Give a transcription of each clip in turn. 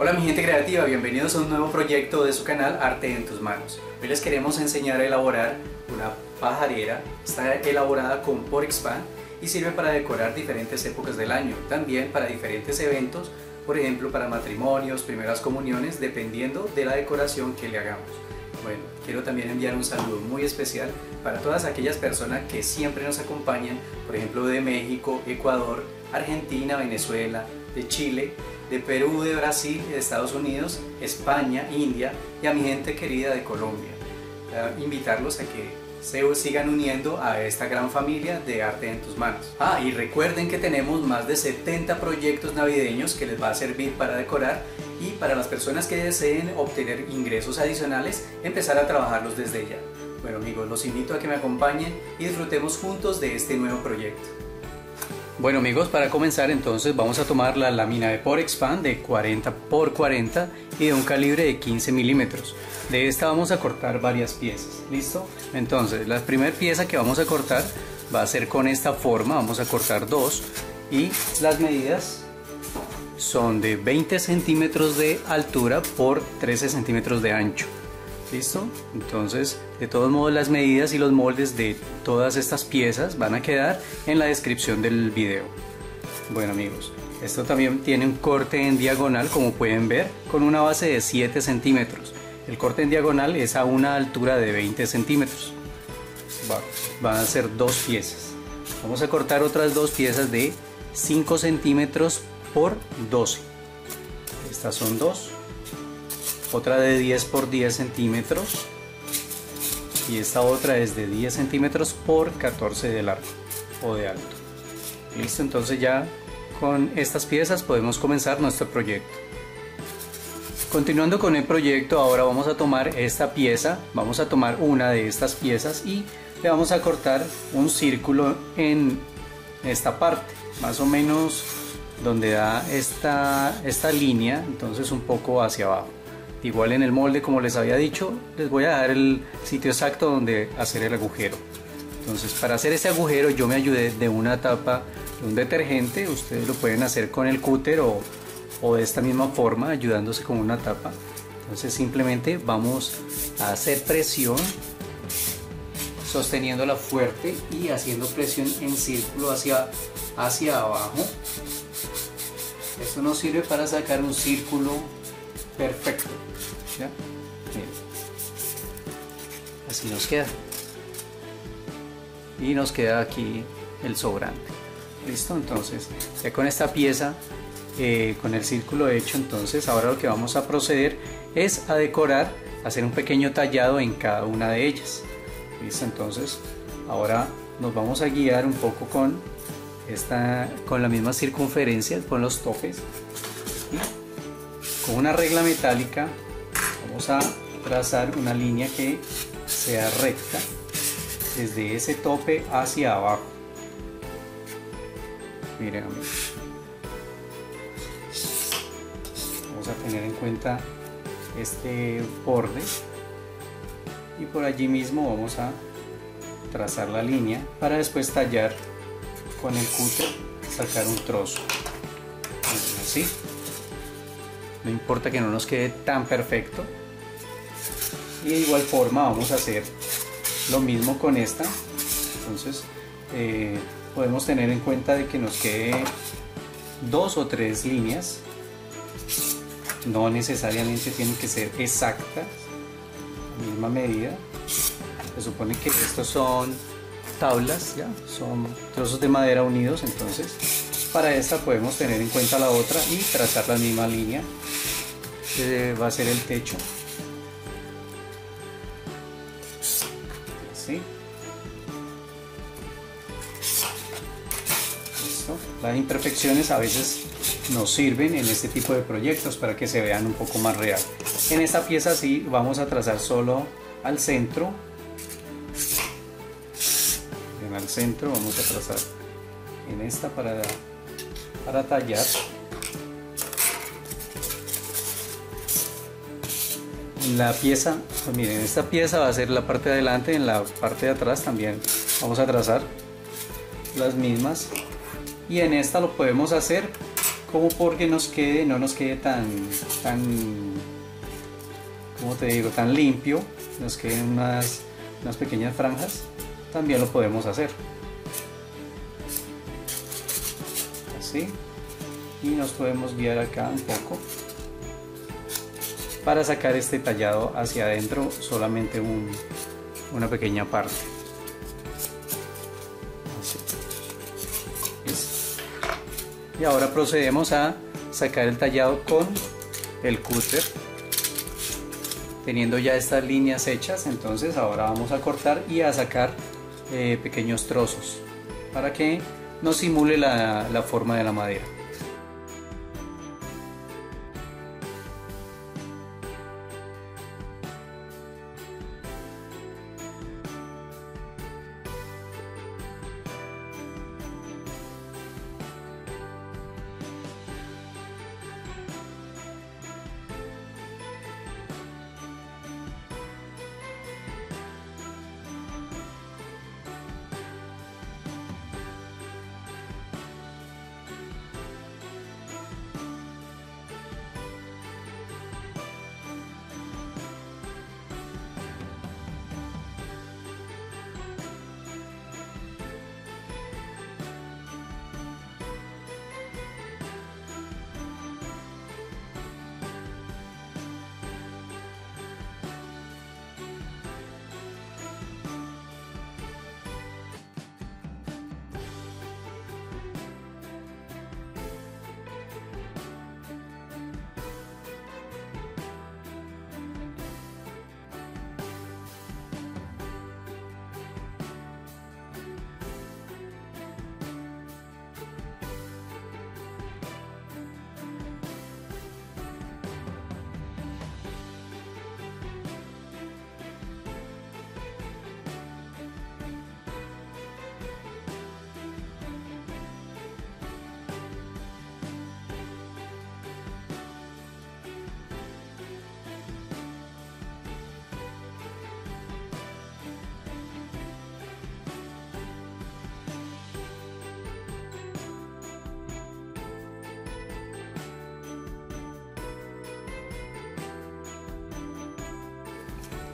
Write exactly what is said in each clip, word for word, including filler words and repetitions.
Hola mi gente creativa, bienvenidos a un nuevo proyecto de su canal Arte en Tus Manos. Hoy les queremos enseñar a elaborar una pajarera. Está elaborada con Porexpán y sirve para decorar diferentes épocas del año, también para diferentes eventos, por ejemplo para matrimonios, primeras comuniones, dependiendo de la decoración que le hagamos. Bueno, quiero también enviar un saludo muy especial para todas aquellas personas que siempre nos acompañan, por ejemplo de México, Ecuador, Argentina, Venezuela, de Chile, de Perú, de Brasil, de Estados Unidos, España, India y a mi gente querida de Colombia. Eh, invitarlos a que se sigan uniendo a esta gran familia de Arte en Tus Manos. Ah, y recuerden que tenemos más de setenta proyectos navideños que les va a servir para decorar y para las personas que deseen obtener ingresos adicionales, empezar a trabajarlos desde ya. Bueno amigos, los invito a que me acompañen y disfrutemos juntos de este nuevo proyecto. Bueno amigos, para comenzar entonces vamos a tomar la lámina de Porexpán de cuarenta por cuarenta y de un calibre de quince milímetros. De esta vamos a cortar varias piezas, ¿listo? Entonces la primera pieza que vamos a cortar va a ser con esta forma, vamos a cortar dos y las medidas son de veinte centímetros de altura por trece centímetros de ancho. ¿Listo? Entonces, de todos modos, las medidas y los moldes de todas estas piezas van a quedar en la descripción del video. Bueno amigos, esto también tiene un corte en diagonal, como pueden ver, con una base de siete centímetros. El corte en diagonal es a una altura de veinte centímetros. Van a ser dos piezas. Vamos a cortar otras dos piezas de cinco centímetros por doce. Estas son dos. Otra de diez por diez centímetros y esta otra es de diez centímetros por catorce de largo o de alto. Listo, entonces ya con estas piezas podemos comenzar nuestro proyecto. Continuando con el proyecto, ahora vamos a tomar esta pieza, vamos a tomar una de estas piezas y le vamos a cortar un círculo en esta parte, más o menos donde da esta, esta línea, entonces un poco hacia abajo. Igual en el molde, como les había dicho, les voy a dar el sitio exacto donde hacer el agujero. Entonces, para hacer este agujero yo me ayudé de una tapa de un detergente. Ustedes lo pueden hacer con el cúter o, o de esta misma forma, ayudándose con una tapa. Entonces simplemente vamos a hacer presión, sosteniéndola fuerte y haciendo presión en círculo hacia, hacia abajo. Esto nos sirve para sacar un círculo perfecto. ¿Ya? Bien. Así nos queda y nos queda aquí el sobrante. Listo, entonces ya con esta pieza, eh, con el círculo hecho, entonces ahora lo que vamos a proceder es a decorar, hacer un pequeño tallado en cada una de ellas. Listo, entonces ahora nos vamos a guiar un poco con esta, con la misma circunferencia, con los topes. ¿Sí? Con una regla metálica vamos a trazar una línea que sea recta desde ese tope hacia abajo. Miren amigos, vamos a tener en cuenta este borde y por allí mismo vamos a trazar la línea para después tallar con el cúter, sacar un trozo así. No importa que no nos quede tan perfecto. Y de igual forma vamos a hacer lo mismo con esta. Entonces eh, podemos tener en cuenta de que nos quede dos o tres líneas. No necesariamente tienen que ser exactas, la misma medida. Se supone que estos son tablas, ¿ya? Son trozos de madera unidos, entonces para esta podemos tener en cuenta la otra y trazar la misma línea que va a ser el techo. Así. Listo. Las imperfecciones a veces nos sirven en este tipo de proyectos para que se vean un poco más real. En esta pieza sí vamos a trazar solo al centro. Bien, al centro vamos a trazar en esta para para tallar la pieza. Pues miren, esta pieza va a ser la parte de adelante, en la parte de atrás también vamos a trazar las mismas y en esta lo podemos hacer como porque nos quede, no nos quede tan, tan, como te digo, tan limpio, nos queden unas, unas pequeñas franjas, también lo podemos hacer así, y nos podemos guiar acá un poco para sacar este tallado hacia adentro, solamente un, una pequeña parte. Y ahora procedemos a sacar el tallado con el cúter. Teniendo ya estas líneas hechas, entonces ahora vamos a cortar y a sacar eh, pequeños trozos para que nos simule la, la forma de la madera.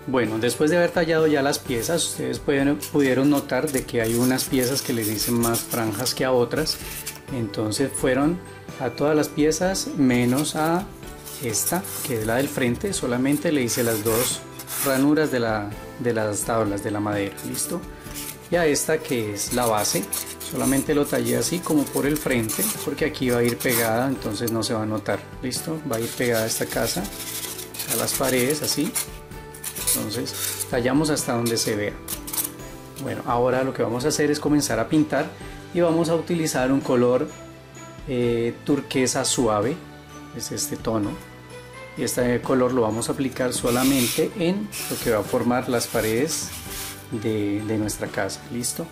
Bueno, después de haber tallado ya las piezas, ustedes pueden, pudieron notar de que hay unas piezas que les hice más franjas que a otras. Entonces fueron a todas las piezas menos a esta, que es la del frente. Solamente le hice las dos ranuras de, la, de las tablas de la madera, ¿listo? Y a esta, que es la base, solamente lo tallé así como por el frente, porque aquí va a ir pegada, entonces no se va a notar, ¿listo? Va a ir pegada esta casa a las paredes, así. Entonces tallamos hasta donde se vea. Bueno, ahora lo que vamos a hacer es comenzar a pintar y vamos a utilizar un color eh, turquesa suave, es este tono, y este color lo vamos a aplicar solamente en lo que va a formar las paredes de, de nuestra casa, listo.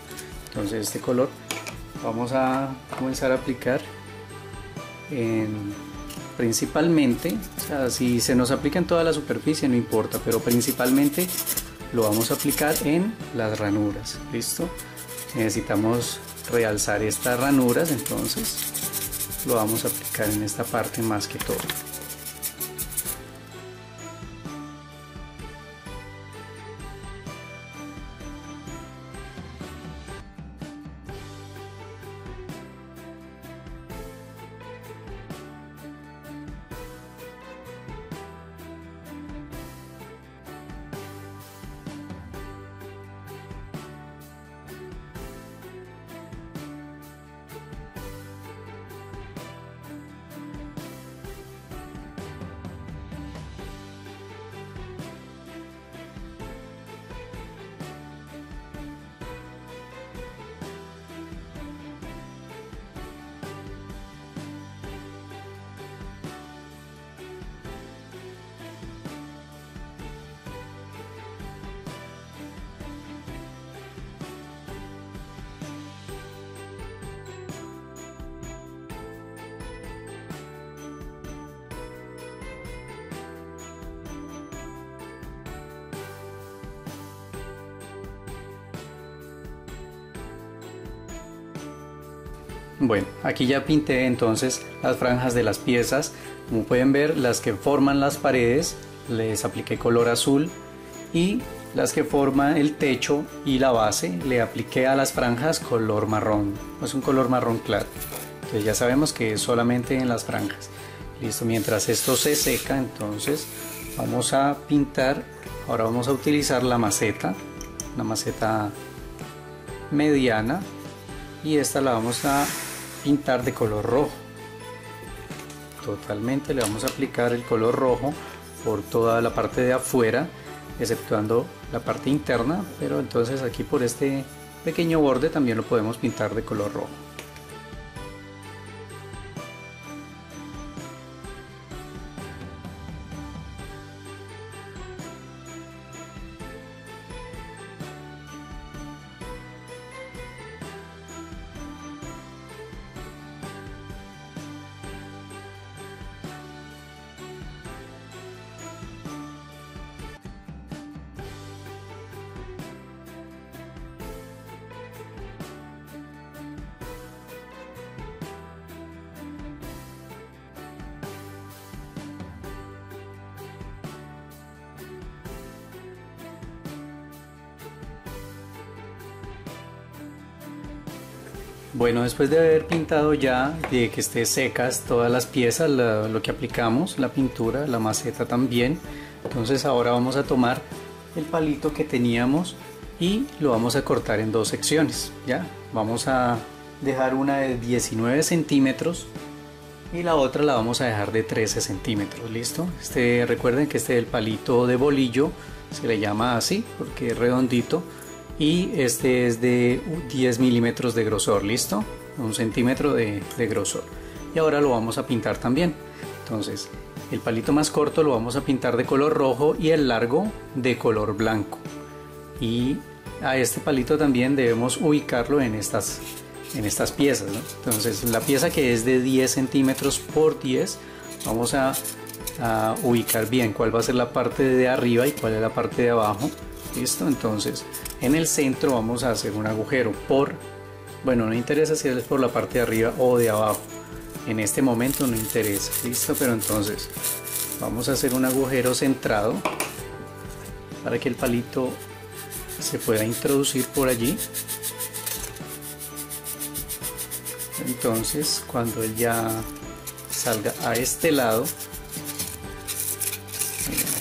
Entonces este color vamos a comenzar a aplicar en... principalmente, o sea, si se nos aplica en toda la superficie no importa, pero principalmente lo vamos a aplicar en las ranuras, listo. Necesitamos realzar estas ranuras, entonces lo vamos a aplicar en esta parte más que todo. Bueno, aquí ya pinté entonces las franjas de las piezas. Como pueden ver, las que forman las paredes les apliqué color azul, y las que forman el techo y la base le apliqué a las franjas color marrón. Es un color marrón claro. Entonces ya sabemos que es solamente en las franjas. Listo, mientras esto se seca, entonces vamos a pintar. Ahora vamos a utilizar la maceta, una maceta mediana, y esta la vamos a pintar de color rojo. Totalmente le vamos a aplicar el color rojo por toda la parte de afuera, exceptuando la parte interna, pero entonces aquí por este pequeño borde también lo podemos pintar de color rojo. Bueno, después de haber pintado ya, de que estén secas todas las piezas, la, lo que aplicamos, la pintura, la maceta también, entonces ahora vamos a tomar el palito que teníamos y lo vamos a cortar en dos secciones. Ya, vamos a dejar una de diecinueve centímetros y la otra la vamos a dejar de trece centímetros, ¿listo? Este, recuerden que este es el palito de bolillo, se le llama así porque es redondito. Y este es de diez milímetros de grosor, listo, un centímetro de, de grosor. Y ahora lo vamos a pintar también. Entonces el palito más corto lo vamos a pintar de color rojo y el largo de color blanco. Y a este palito también debemos ubicarlo en estas, en estas piezas, ¿no? Entonces la pieza que es de diez centímetros por diez, vamos a, a ubicar bien cuál va a ser la parte de arriba y cuál es la parte de abajo. Listo, entonces en el centro vamos a hacer un agujero por, bueno, no interesa si es por la parte de arriba o de abajo, en este momento no interesa, listo, pero entonces vamos a hacer un agujero centrado para que el palito se pueda introducir por allí. Entonces cuando él ya salga a este lado,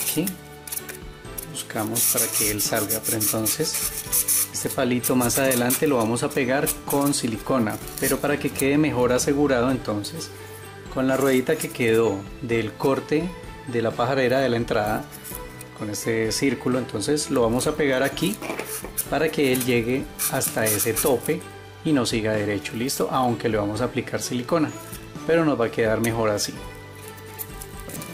aquí para que él salga, pero entonces este palito más adelante lo vamos a pegar con silicona, pero para que quede mejor asegurado, entonces con la ruedita que quedó del corte de la pajarera de la entrada, con este círculo, entonces lo vamos a pegar aquí para que él llegue hasta ese tope y no siga derecho, listo, aunque le vamos a aplicar silicona, pero nos va a quedar mejor así.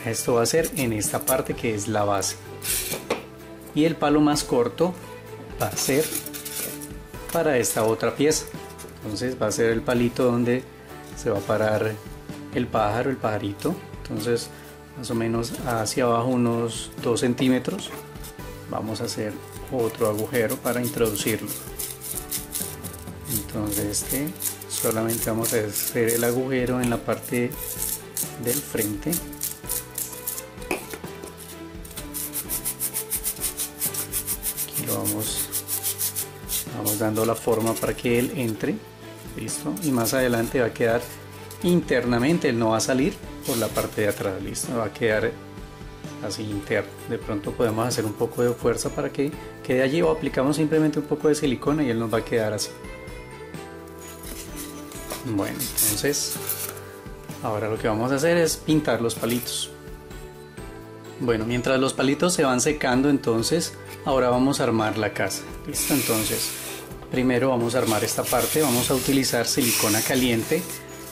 Esto va a ser en esta parte que es la base. Y el palo más corto va a ser para esta otra pieza. Entonces va a ser el palito donde se va a parar el pájaro, el pajarito. Entonces más o menos hacia abajo unos dos centímetros. Vamos a hacer otro agujero para introducirlo. Entonces este solamente vamos a hacer el agujero en la parte del frente. Vamos, vamos dando la forma para que él entre, listo, y más adelante va a quedar internamente, él no va a salir por la parte de atrás, listo, va a quedar así interno. De pronto podemos hacer un poco de fuerza para que quede allí, o aplicamos simplemente un poco de silicona y él nos va a quedar así. Bueno, entonces ahora lo que vamos a hacer es pintar los palitos. Bueno, mientras los palitos se van secando, entonces ahora vamos a armar la casa. Listo, entonces primero vamos a armar esta parte. Vamos a utilizar silicona caliente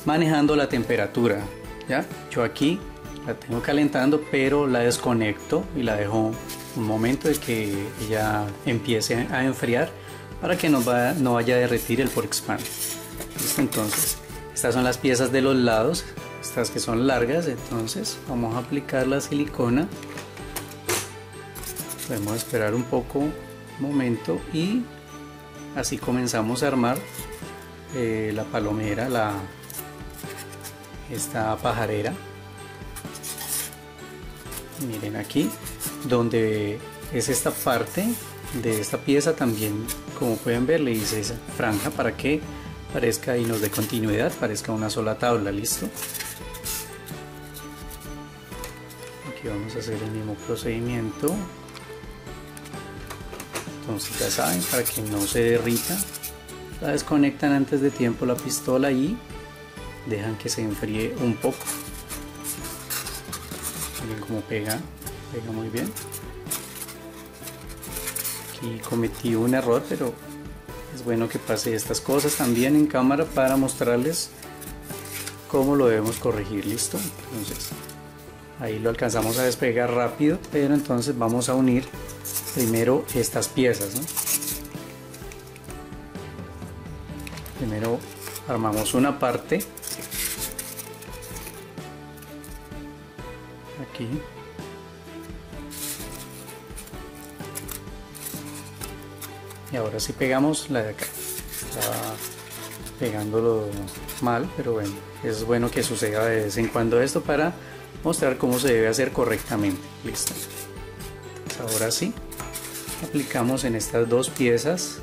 manejando la temperatura. Ya, yo aquí la tengo calentando, pero la desconecto y la dejo un momento de que ella empiece a enfriar para que no, va, no vaya a derretir el Porexpán. Listo, entonces estas son las piezas de los lados, estas que son largas. Entonces vamos a aplicar la silicona. Podemos esperar un poco, un momento, y así comenzamos a armar eh, la palomera, la esta pajarera. Miren aquí, donde es esta parte de esta pieza también, como pueden ver, le hice esa franja para que parezca y nos dé continuidad, parezca una sola tabla. Listo. Aquí vamos a hacer el mismo procedimiento. Entonces ya saben, para que no se derrita, la desconectan antes de tiempo la pistola y dejan que se enfríe un poco. Miren cómo pega, pega muy bien. Aquí cometí un error, pero es bueno que pase estas cosas también en cámara para mostrarles cómo lo debemos corregir. Listo, entonces ahí lo alcanzamos a despegar rápido, pero entonces vamos a unir primero estas piezas, ¿no? Primero armamos una parte aquí, y ahora sí pegamos la de acá. Está pegándolo mal, pero bueno, es bueno que suceda de vez en cuando esto para mostrar cómo se debe hacer correctamente. Listo. Entonces ahora sí aplicamos en estas dos piezas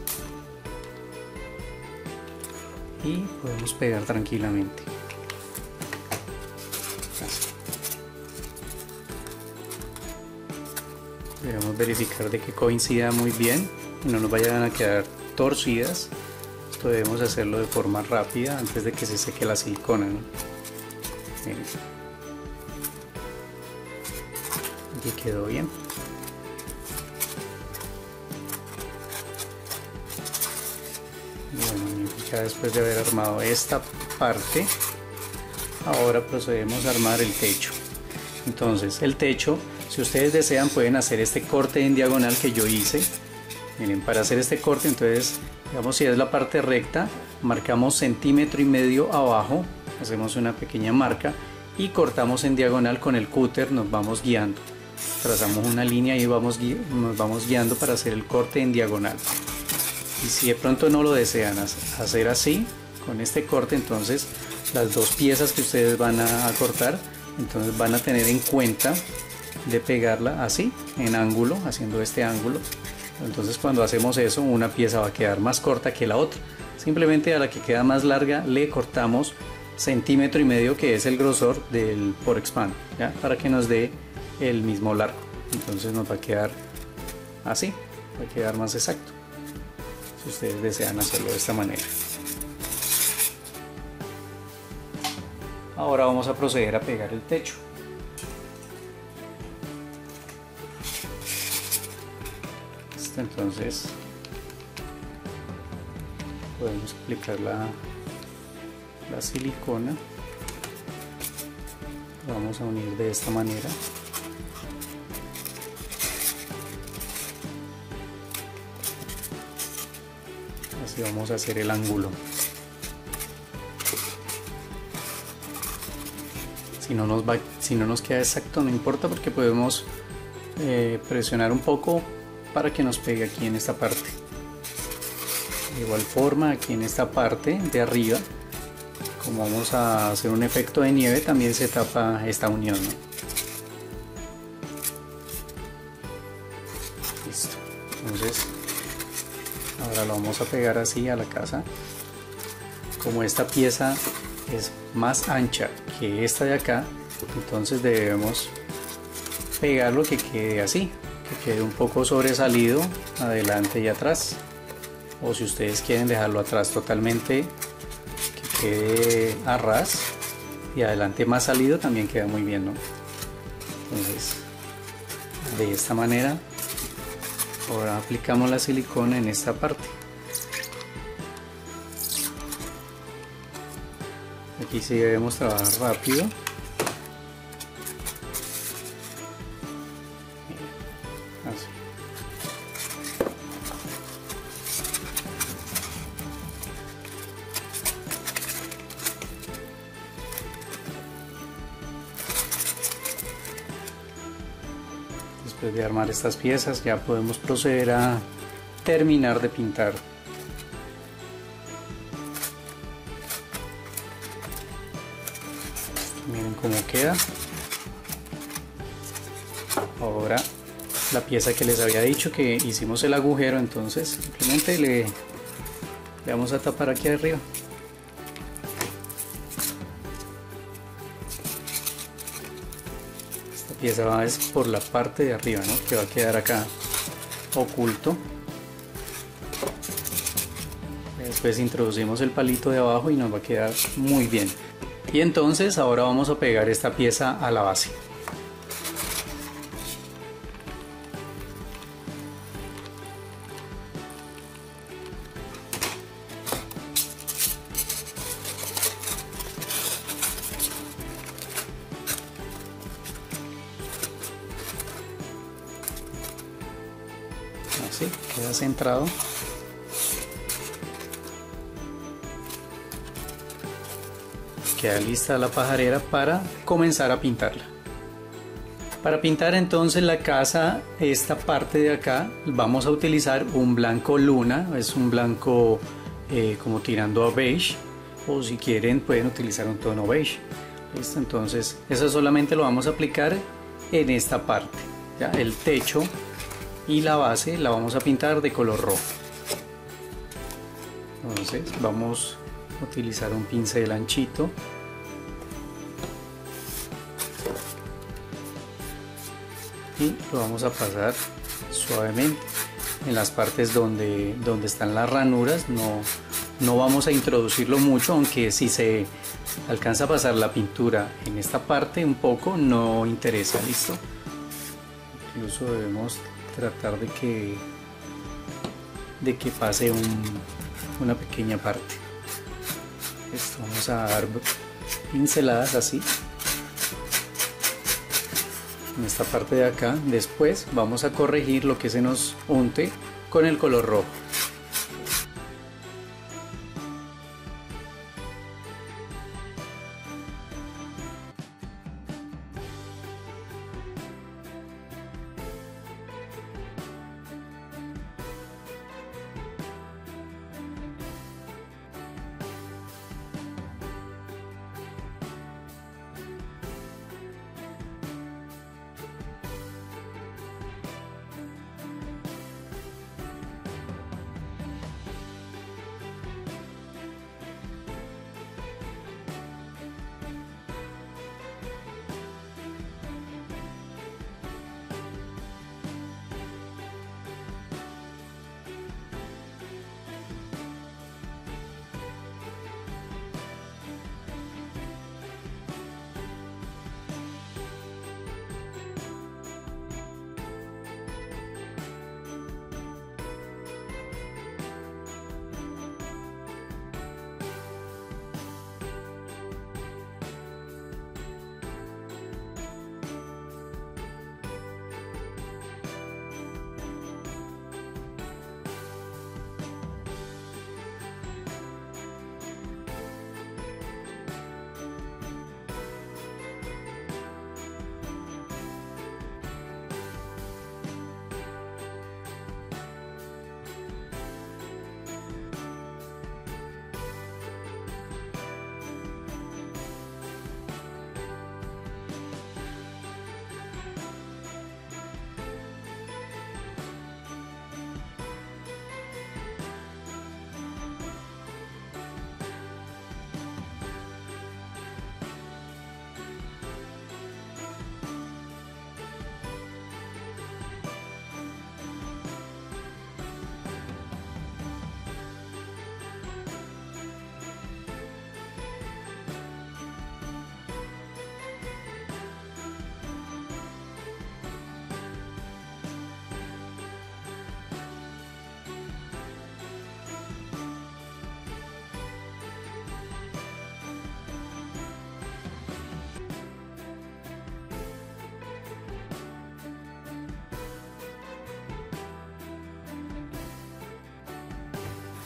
y podemos pegar tranquilamente. Así. Debemos verificar de que coincida muy bien y no nos vayan a quedar torcidas. Esto debemos hacerlo de forma rápida antes de que se seque la silicona, ¿no? Miren. Y quedó bien. Bueno, ya después de haber armado esta parte, ahora procedemos a armar el techo. Entonces el techo, si ustedes desean, pueden hacer este corte en diagonal que yo hice. Miren, para hacer este corte, entonces, digamos, si es la parte recta, marcamos centímetro y medio abajo, hacemos una pequeña marca y cortamos en diagonal con el cúter. Nos vamos guiando, trazamos una línea y vamos nos vamos guiando para hacer el corte en diagonal. Y si de pronto no lo desean hacer así con este corte, entonces las dos piezas que ustedes van a cortar, entonces van a tener en cuenta de pegarla así en ángulo, haciendo este ángulo. Entonces cuando hacemos eso, una pieza va a quedar más corta que la otra. Simplemente a la que queda más larga le cortamos centímetro y medio, que es el grosor del Porexpán, ¿ya? Para que nos dé el mismo largo. Entonces nos va a quedar así, va a quedar más exacto si ustedes desean hacerlo de esta manera. Ahora vamos a proceder a pegar el techo. Listo, entonces podemos aplicar la, la silicona. Vamos a unir de esta manera. Así vamos a hacer el ángulo. Si no nos va, si no nos queda exacto, no importa, porque podemos eh, presionar un poco para que nos pegue aquí en esta parte. De igual forma, aquí en esta parte de arriba, como vamos a hacer un efecto de nieve, también se tapa esta unión, ¿no? Listo. Entonces ahora lo vamos a pegar así a la casa. Como esta pieza es más ancha que esta de acá, entonces debemos pegarlo que quede así, que quede un poco sobresalido adelante y atrás, o si ustedes quieren dejarlo atrás totalmente, quede a ras y adelante más salido, también queda muy bien, ¿no? Entonces de esta manera ahora aplicamos la silicona en esta parte. Aquí sí debemos trabajar rápido. Así. Después de armar estas piezas, ya podemos proceder a terminar de pintar. Ahora la pieza que les había dicho que hicimos el agujero, entonces simplemente le, le vamos a tapar aquí arriba. Esta pieza va es por la parte de arriba, ¿no? Que va a quedar acá oculto. Después introducimos el palito de abajo y nos va a quedar muy bien. Y entonces ahora vamos a pegar esta pieza a la base. Así, queda centrado. Queda lista la pajarera para comenzar a pintarla. Para pintar entonces la casa, esta parte de acá, vamos a utilizar un blanco luna, es un blanco eh, como tirando a beige, o si quieren pueden utilizar un tono beige. ¿Listo? Entonces eso solamente lo vamos a aplicar en esta parte, ¿ya? El techo y la base la vamos a pintar de color rojo. Entonces vamos a utilizar un pincel anchito. Y lo vamos a pasar suavemente en las partes donde, donde están las ranuras. No, no vamos a introducirlo mucho, aunque si se alcanza a pasar la pintura en esta parte un poco, no interesa. Listo. Incluso debemos tratar de que, de que pase un, una pequeña parte. Esto, vamos a dar pinceladas así en esta parte de acá. Después vamos a corregir lo que se nos unte con el color rojo.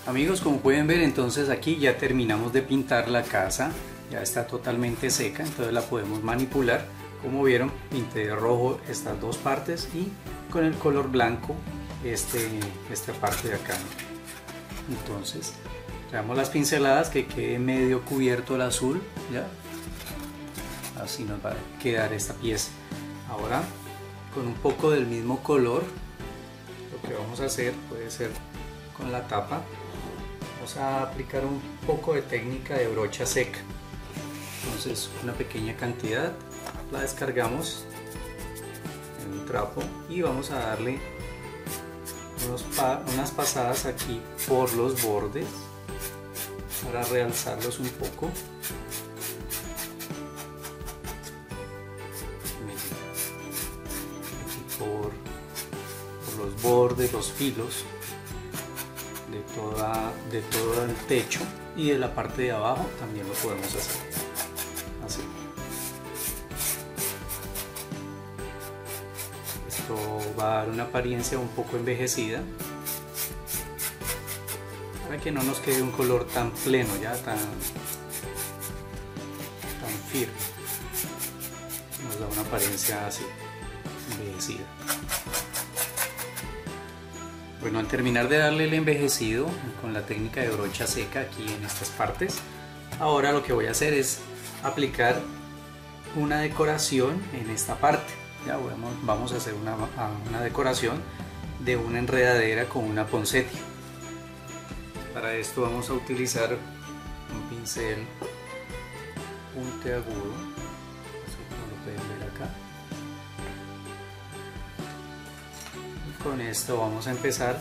Amigos, como pueden ver, entonces aquí ya terminamos de pintar la casa, ya está totalmente seca, entonces la podemos manipular. Como vieron, pinté de rojo estas dos partes y con el color blanco este, esta parte de acá. Entonces, traemos las pinceladas que quede medio cubierto el azul, ya. Así nos va a quedar esta pieza. Ahora con un poco del mismo color. Lo que vamos a hacer puede ser con la tapa. Vamos a aplicar un poco de técnica de brocha seca. Entonces una pequeña cantidad la descargamos en un trapo y vamos a darle unos pa- unas pasadas aquí por los bordes para realzarlos un poco. Por, por los bordes, los filos de, toda, de todo el techo y de la parte de abajo también lo podemos hacer así. Esto va a dar una apariencia un poco envejecida para que no nos quede un color tan pleno, ya tan, tan firme. Nos da una apariencia así. Envejecida. Bueno, al terminar de darle el envejecido con la técnica de brocha seca aquí en estas partes, ahora lo que voy a hacer es aplicar una decoración en esta parte. Ya vamos, vamos a hacer una, una decoración de una enredadera con una poinsettia. Para esto vamos a utilizar un pincel puntiagudo, como lo pueden ver acá. Con esto vamos a empezar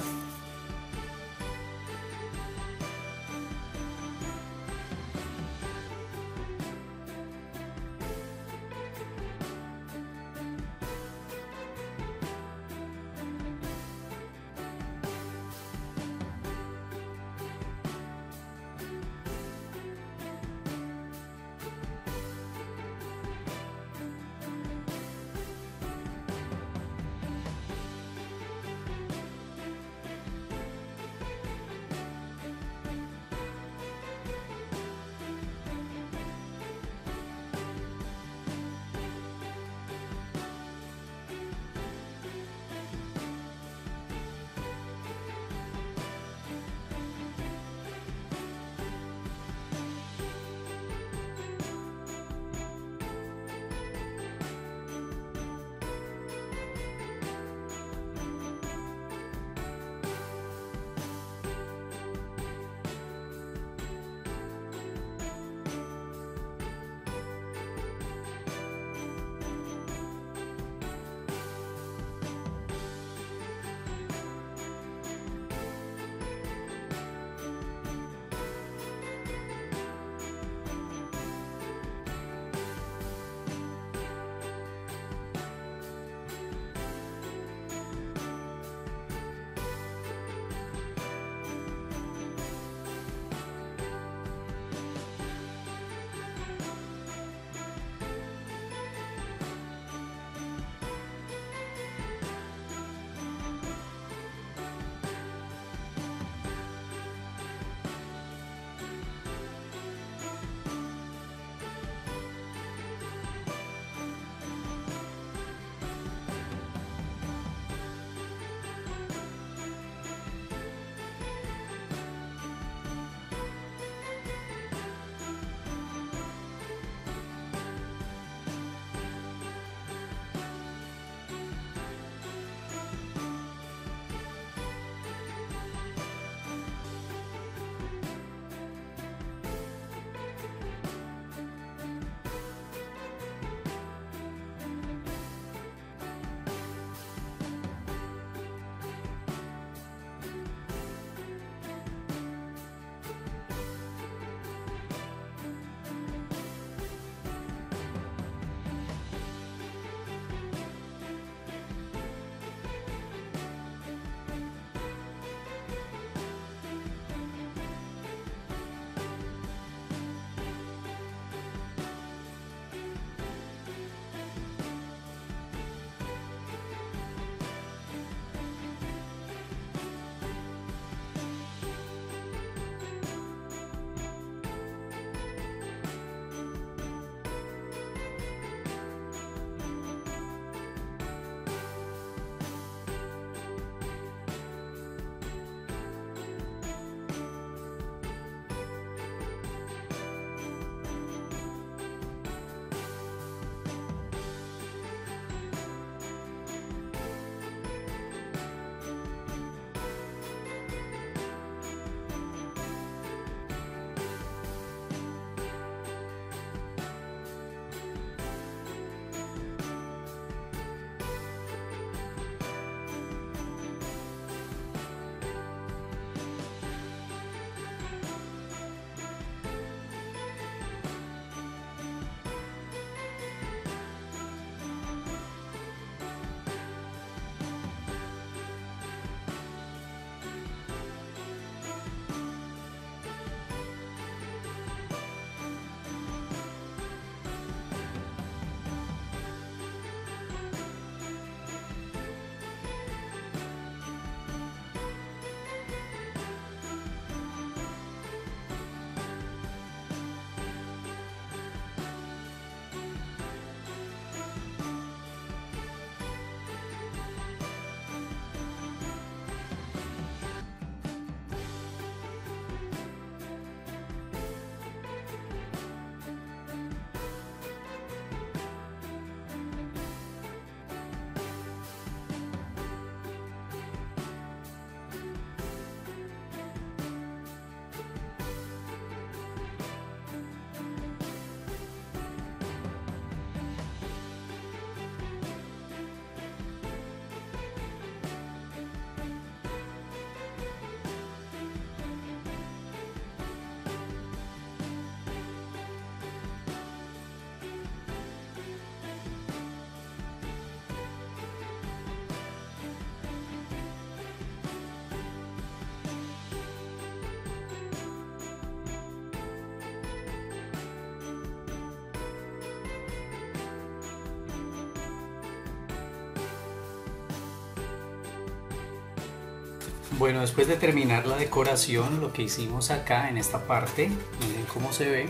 Bueno, después de terminar la decoración, lo que hicimos acá en esta parte, miren cómo se ve.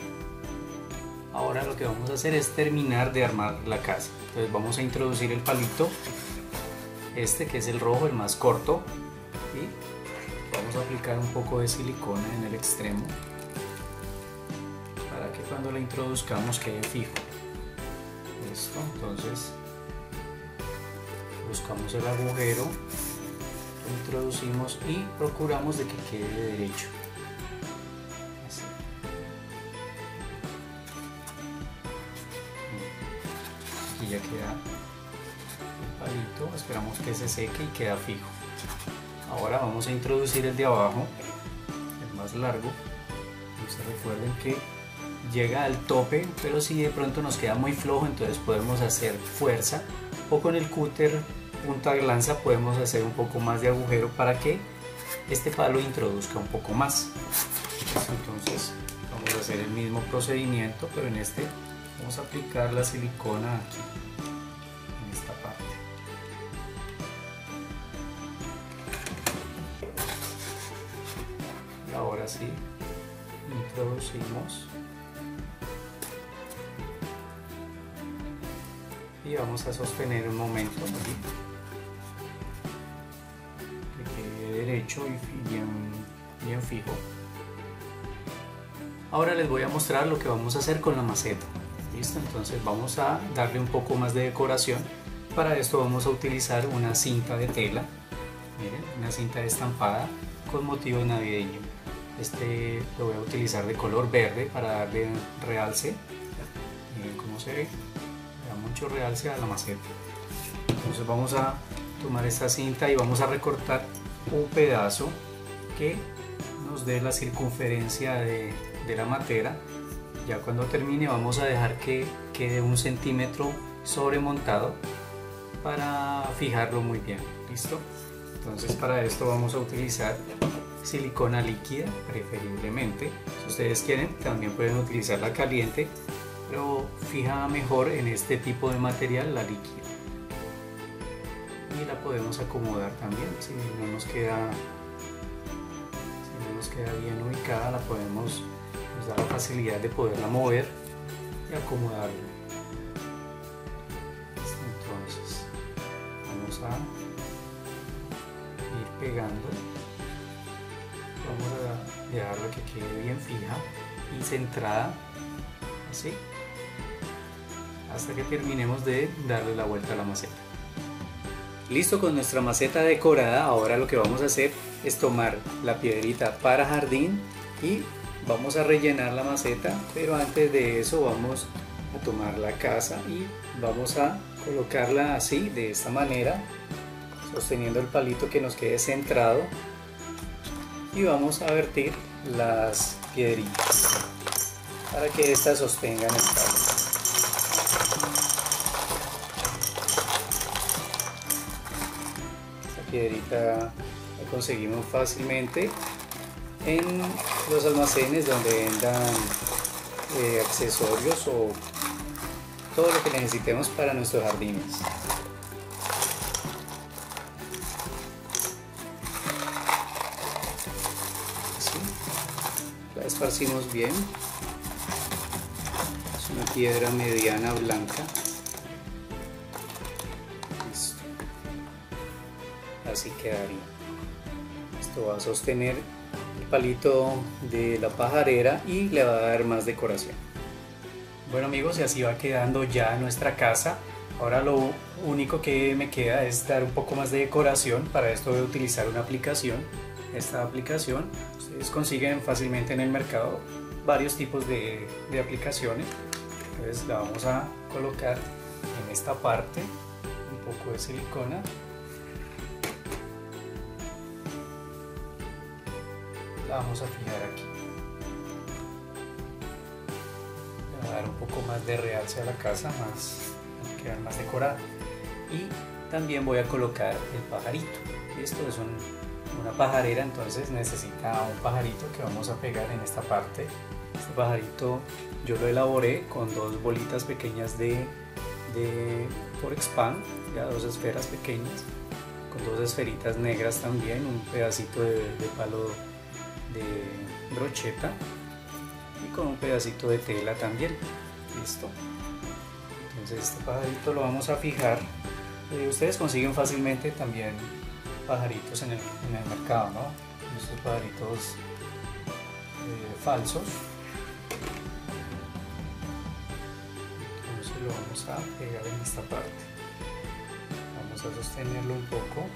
Ahora lo que vamos a hacer es terminar de armar la casa. Entonces vamos a introducir el palito, este que es el rojo, el más corto, y vamos a aplicar un poco de silicona en el extremo para que cuando la introduzcamos quede fijo. Listo, entonces buscamos el agujero, lo introducimos y procuramos de que quede derecho. Y ya queda el palito, esperamos que se seque y queda fijo. Ahora vamos a introducir el de abajo, el más largo. Entonces recuerden que llega al tope, pero si de pronto nos queda muy flojo, entonces podemos hacer fuerza o con el cúter punta de lanza podemos hacer un poco más de agujero para que este palo introduzca un poco más. Entonces vamos a hacer el mismo procedimiento, pero en este vamos a aplicar la silicona aquí, en esta parte. Y ahora sí, introducimos. Y vamos a sostener un momento aquí, que quede derecho y bien, bien fijo. Ahora les voy a mostrar lo que vamos a hacer con la maceta. Listo, entonces vamos a darle un poco más de decoración. Para esto vamos a utilizar una cinta de tela, miren, una cinta estampada con motivo navideño. Este lo voy a utilizar de color verde para darle realce. Miren cómo se ve, mucho realce a la maceta. Entonces vamos a tomar esta cinta y vamos a recortar un pedazo que nos dé la circunferencia de, de la matera. Ya cuando termine vamos a dejar que quede un centímetro sobremontado para fijarlo muy bien. Listo, entonces para esto vamos a utilizar silicona líquida, preferiblemente. Si ustedes quieren también pueden utilizar la caliente, pero fija mejor en este tipo de material la líquida, y la podemos acomodar también. Si no nos queda, si no nos queda bien ubicada, la podemos, nos da la facilidad de poderla mover y acomodarla. Entonces vamos a ir pegando, vamos a dejarla que quede bien fija y centrada, así, hasta que terminemos de darle la vuelta a la maceta. Listo, con nuestra maceta decorada, ahora lo que vamos a hacer es tomar la piedrita para jardín y vamos a rellenar la maceta, pero antes de eso vamos a tomar la casa y vamos a colocarla así, de esta manera, sosteniendo el palito que nos quede centrado, y vamos a vertir las piedritas para que estas sostengan el palo. Piedrita la conseguimos fácilmente en los almacenes donde vendan eh, accesorios o todo lo que necesitemos para nuestros jardines. Así. La esparcimos bien, es una piedra mediana blanca. Así quedaría. Esto va a sostener el palito de la pajarera y le va a dar más decoración. Bueno amigos, y así va quedando ya nuestra casa. Ahora lo único que me queda es dar un poco más de decoración. Para esto voy a utilizar una aplicación. Esta aplicación ustedes consiguen fácilmente en el mercado varios tipos de, de aplicaciones. Entonces la vamos a colocar en esta parte, un poco de silicona. La vamos a fijar aquí, le va a dar un poco más de realce a la casa, más quedar más decorada. Y también voy a colocar el pajarito. Esto es un, una pajarera, entonces necesita un pajarito que vamos a pegar en esta parte. Este pajarito yo lo elaboré con dos bolitas pequeñas de, de Porexpán, ya dos esferas pequeñas. con dos esferitas negras también, un pedacito de, de palo de brocheta y con un pedacito de tela también. Listo. Entonces este pajarito lo vamos a fijar. Eh, ustedes consiguen fácilmente también pajaritos en el, en el mercado, ¿no? Estos pajaritos eh, falsos. Entonces lo vamos a pegar en esta parte. Vamos a sostenerlo un poco.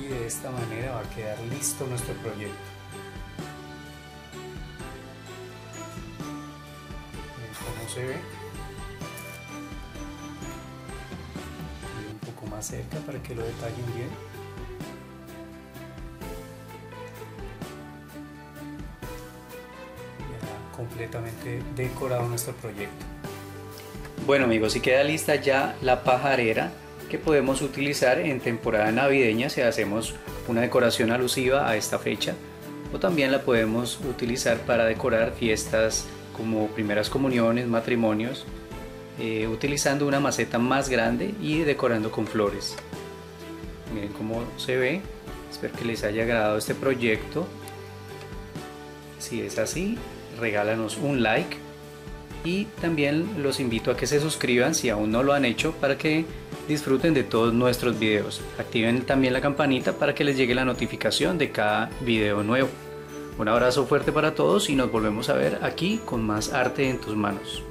Y de esta manera va a quedar listo nuestro proyecto. ¿Ven cómo se ve? Y un poco más cerca para que lo detallen bien. Ya completamente decorado nuestro proyecto. Bueno amigos, y queda lista ya la pajarera que podemos utilizar en temporada navideña si hacemos una decoración alusiva a esta fecha, o también la podemos utilizar para decorar fiestas como primeras comuniones, matrimonios, eh, utilizando una maceta más grande y decorando con flores. Miren cómo se ve. Espero que les haya agradado este proyecto. Si es así, regálanos un like y también los invito a que se suscriban si aún no lo han hecho, para que disfruten de todos nuestros videos. Activen también la campanita para que les llegue la notificación de cada video nuevo. Un abrazo fuerte para todos y nos volvemos a ver aquí con más Arte en Tus Manos.